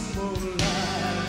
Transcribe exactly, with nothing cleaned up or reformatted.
semula.